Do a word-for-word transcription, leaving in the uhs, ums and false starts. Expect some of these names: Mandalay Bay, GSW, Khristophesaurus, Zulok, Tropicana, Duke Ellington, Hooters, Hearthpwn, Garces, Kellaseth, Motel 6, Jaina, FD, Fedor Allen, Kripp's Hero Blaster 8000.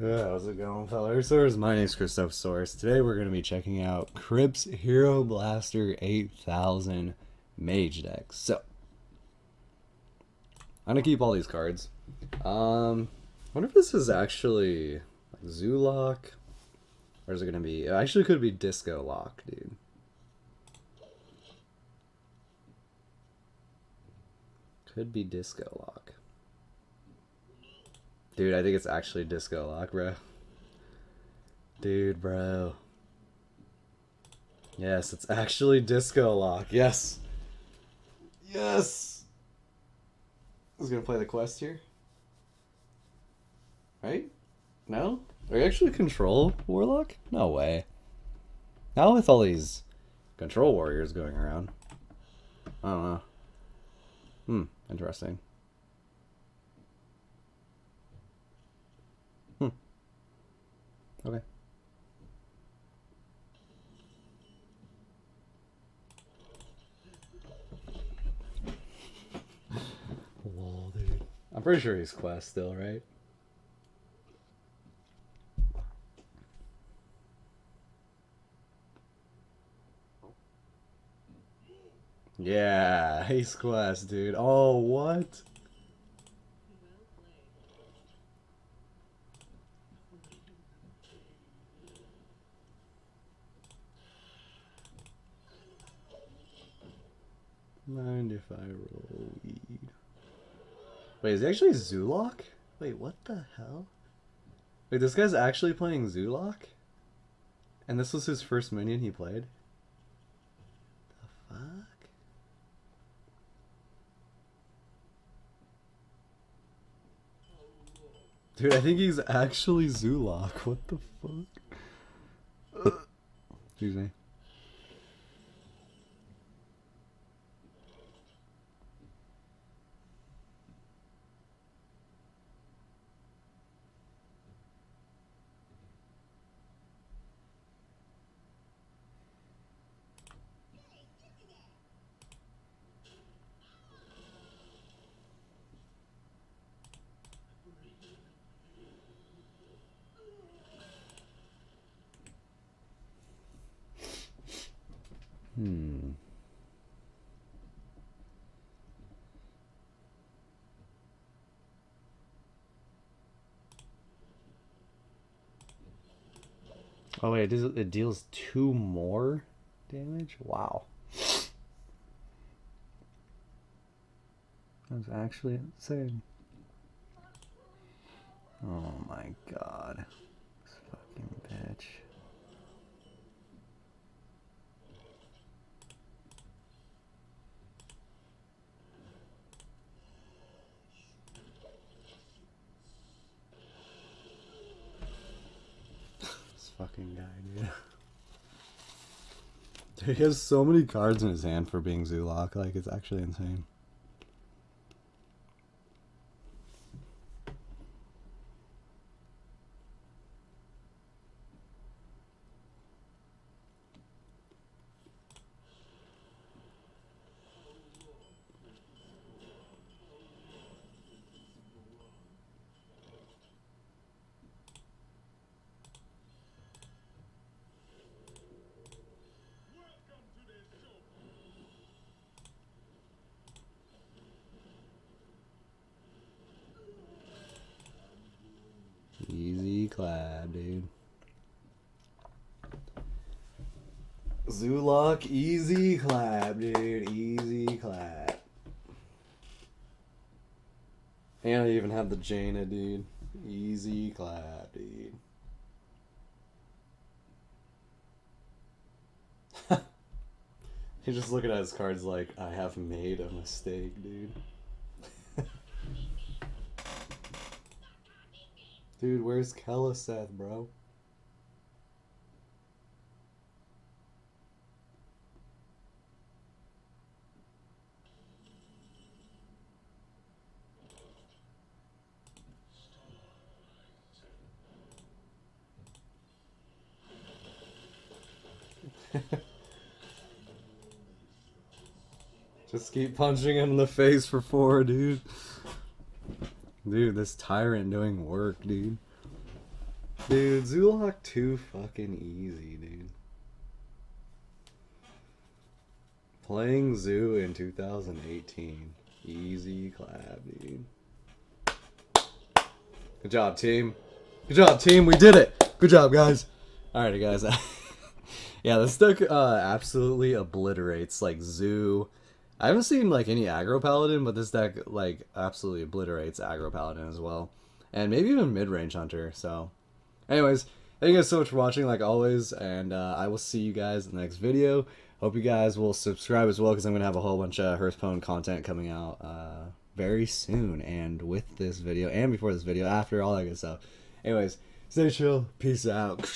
How's it going, fellersaurs? My name's Khristophesaurus. Today we're going to be checking out Kripp's Hero Blaster eight thousand Mage decks. So, I'm going to keep all these cards. Um, I wonder if this is actually like Zulok, or is it going to be... It actually could be Disco Lock, dude. Could be Disco Lock. Dude, I think it's actually Disco Lock, bro. Dude, bro. Yes, it's actually Disco Lock. Yes. Yes. I was going to play the quest here. Right? No? Are you actually Control Warlock? No way. Not with all these Control Warriors going around. I don't know. Hmm, interesting. Okay. Lol, dude. I'm pretty sure he's quest still, right? Yeah, he's quest, dude. Oh, what? Mind if I roll weed? Wait, is he actually Zulok? Wait, what the hell? Wait, this guy's actually playing Zulok? And this was his first minion he played? The fuck? Dude, I think he's actually Zulok. What the fuck? Excuse me. Hmm. Oh wait, it, it deals two more damage? Wow. That was actually insane. Oh my god. This fucking bitch. Fucking guy, dude. Dude, he has so many cards in his hand for being Zulok. Like, it's actually insane. Easy clap, dude. Zulok, easy clap, dude. Easy clap. And I even have the Jaina, dude. Easy clap, dude. He's just looking at his cards like, I have made a mistake, dude. Dude, where's Kellaseth, bro? Just keep punching him in the face for four, dude. Dude, this tyrant doing work, dude. Dude, Zulok too fucking easy, dude. Playing Zoo in two thousand eighteen. Easy clap, dude. Good job, team. Good job, team. We did it. Good job, guys. Alrighty, guys. Yeah, this deck uh, absolutely obliterates, like, Zoo. I haven't seen, like, any aggro paladin, but this deck, like, absolutely obliterates aggro paladin as well. And maybe even mid-range hunter, so... Anyways, thank you guys so much for watching, like always, and uh, I will see you guys in the next video. Hope you guys will subscribe as well, because I'm going to have a whole bunch of Hearthpwn content coming out uh, very soon, and with this video, and before this video, after, all that good stuff. Anyways, stay chill, peace out.